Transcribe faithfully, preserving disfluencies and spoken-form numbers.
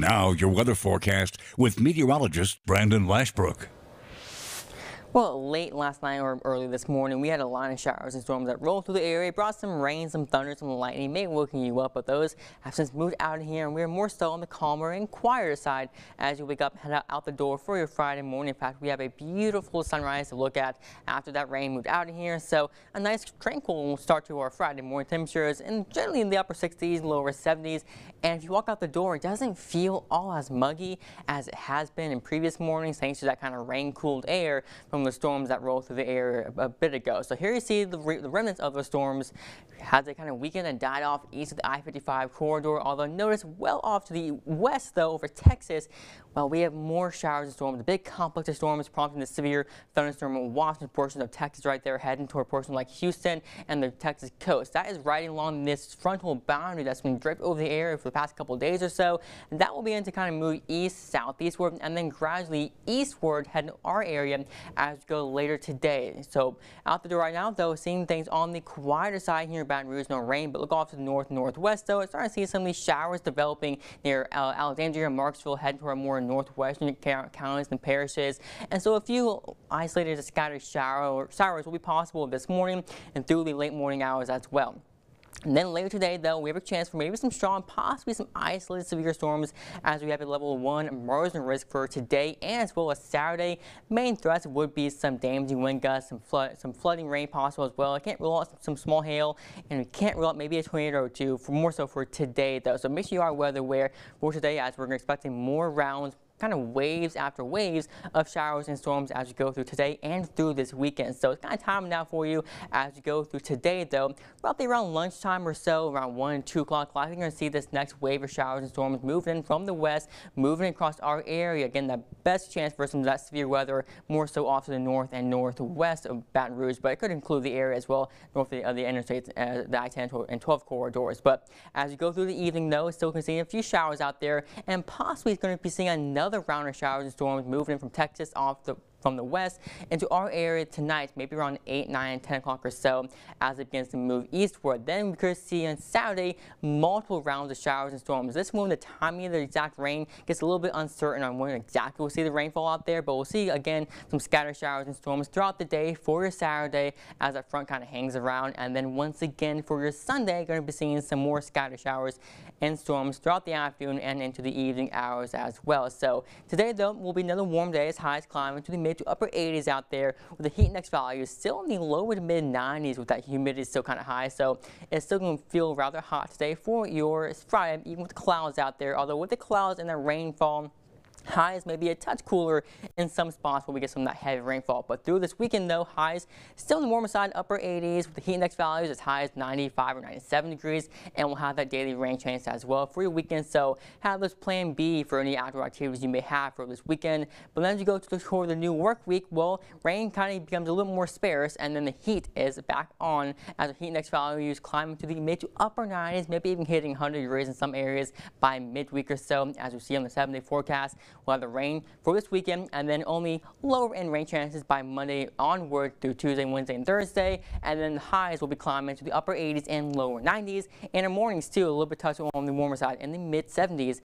Now, your weather forecast with meteorologist Brandon Lashbrook. Well, late last night or early this morning, we had a line of showers and storms that rolled through the area, brought some rain, some thunder, some lightning, maybe woken you up, but those have since moved out of here, and we're more so on the calmer and quieter side as you wake up, head out the door for your Friday morning. In fact, we have a beautiful sunrise to look at after that rain moved out of here, so a nice tranquil start to our Friday morning. Temperatures and generally in the upper sixties, lower seventies, and if you walk out the door, it doesn't feel all as muggy as it has been in previous mornings, thanks to that kind of rain-cooled air from the storms that rolled through the area a bit ago. So here you see the, re the remnants of the storms as they kind of weakened and died off east of the I fifty-five corridor. Although notice well off to the west, though, over Texas, well, we have more showers and storms. A big complex of storms prompting the severe thunderstorm watching portions of Texas right there, heading toward portions like Houston and the Texas coast. That is right along this frontal boundary that's been draped over the area for the past couple of days or so. And that will begin to kind of move east, southeastward, and then gradually eastward heading to our area as As we go later today. So out the door right now, though, seeing things on the quieter side here in Baton Rouge, no rain, but look off to the north, northwest, though. It's starting to see some of these showers developing near uh, Alexandria, Marksville, heading toward more northwestern counties and parishes. And so a few isolated scattered shower, showers will be possible this morning and through the late morning hours as well. And then later today, though, we have a chance for maybe some strong, possibly some isolated severe storms as we have a level one emergency risk for today and as well as Saturday. Main threats would be some damaging wind gusts, some flood, some flooding rain possible as well. I can't rule out some small hail, and we can't rule out maybe a tornado or two for more so for today, though. So make sure you are weather aware for today as we're expecting more rounds, kind of waves after waves of showers and storms as you go through today and through this weekend. So it's kind of time now for you as you go through today, though. Probably around lunchtime or so, around one, two o'clock, likely going to see this next wave of showers and storms moving in from the west, moving across our area. Again, the best chance for some of that severe weather, more so off to the north and northwest of Baton Rouge, but it could include the area as well, north of the, of the interstates, uh, the I ten and twelve corridors. But as you go through the evening, though, still going to see a few showers out there, and possibly going to be seeing another Another round of showers and storms moving in from Texas off the from the west into our area tonight, maybe around eight, nine, ten o'clock or so as it begins to move eastward. Then we could see on Saturday multiple rounds of showers and storms. This one, the timing of the exact rain gets a little bit uncertain on when exactly we'll see the rainfall out there, but we'll see again some scattered showers and storms throughout the day for your Saturday as that front kind of hangs around. And then once again for your Sunday, going to be seeing some more scattered showers and storms throughout the afternoon and into the evening hours as well. So today, though, will be another warm day as highs climb into the mid to upper eighties out there, with the heat index values still in the lower to mid nineties with that humidity still kind of high. So it's still going to feel rather hot today for your Friday, even with the clouds out there. Although with the clouds and the rainfall, highs may be a touch cooler in some spots where we get some of that heavy rainfall. But through this weekend, though, highs still in the warmer side, upper eighties, with the heat index values as high as ninety-five or ninety-seven degrees. And we'll have that daily rain chance as well for your weekend. So have this plan B for any outdoor activities you may have for this weekend. But then as you go to the, toward the new work week, well, rain kind of becomes a little more sparse, and then the heat is back on as the heat index values climb to the mid to upper nineties, maybe even hitting one hundred degrees in some areas by midweek or so, as we see on the seven-day forecast. We'll have the rain for this weekend, and then only lower end rain chances by Monday onward through Tuesday, Wednesday, and Thursday. And then the highs will be climbing to the upper eighties and lower nineties. And our mornings, too, a little bit touch on the warmer side in the mid seventies